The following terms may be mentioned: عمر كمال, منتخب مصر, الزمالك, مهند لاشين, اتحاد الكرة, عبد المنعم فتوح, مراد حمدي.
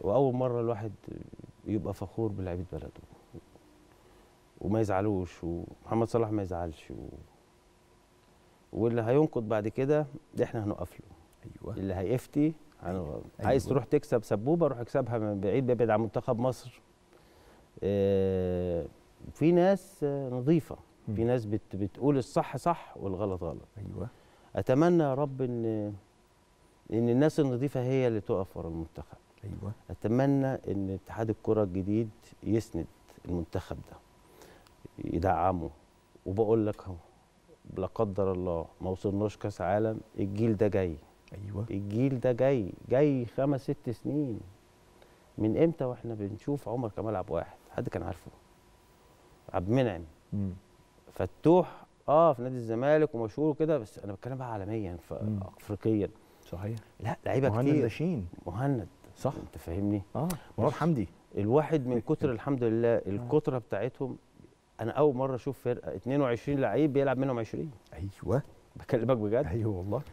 واول مره الواحد يبقى فخور بلعيبه بلده وما يزعلوش، ومحمد صلاح ما يزعلش، واللي هينقض بعد كده احنا هنوقف له. ايوه، اللي هيفتي أيوة. عايز تروح تكسب سبوبه روح اكسبها من بعيد، ببعد عن منتخب مصر. في ناس نظيفه، في ناس بتقول الصح صح والغلط غلط. ايوه، اتمنى يا رب ان الناس النظيفه هي اللي تقف ورا المنتخب. ايوه، اتمنى ان اتحاد الكرة الجديد يسند المنتخب ده، يدعمه. وبقول لك اهو، لا قدر الله ما وصلناش كاس عالم، الجيل ده جاي. ايوه، الجيل ده جاي 5 6 سنين. من امتى واحنا بنشوف عمر كمال عب واحد حد كان عارفه؟ عبد المنعم فتوح في نادي الزمالك ومشهور كده، بس انا بتكلم بقى عالميا افريقيا. صحيح، لا لعيبه كتير. مهند لاشين، مهند، صح، انت فاهمني. مراد حمدي، الواحد من كتر الحمد لله الكتره بتاعتهم. انا اول مره اشوف فرقه 22 لعيب بيلعب منهم 20. ايوه، بكلمك بجد. ايوه والله.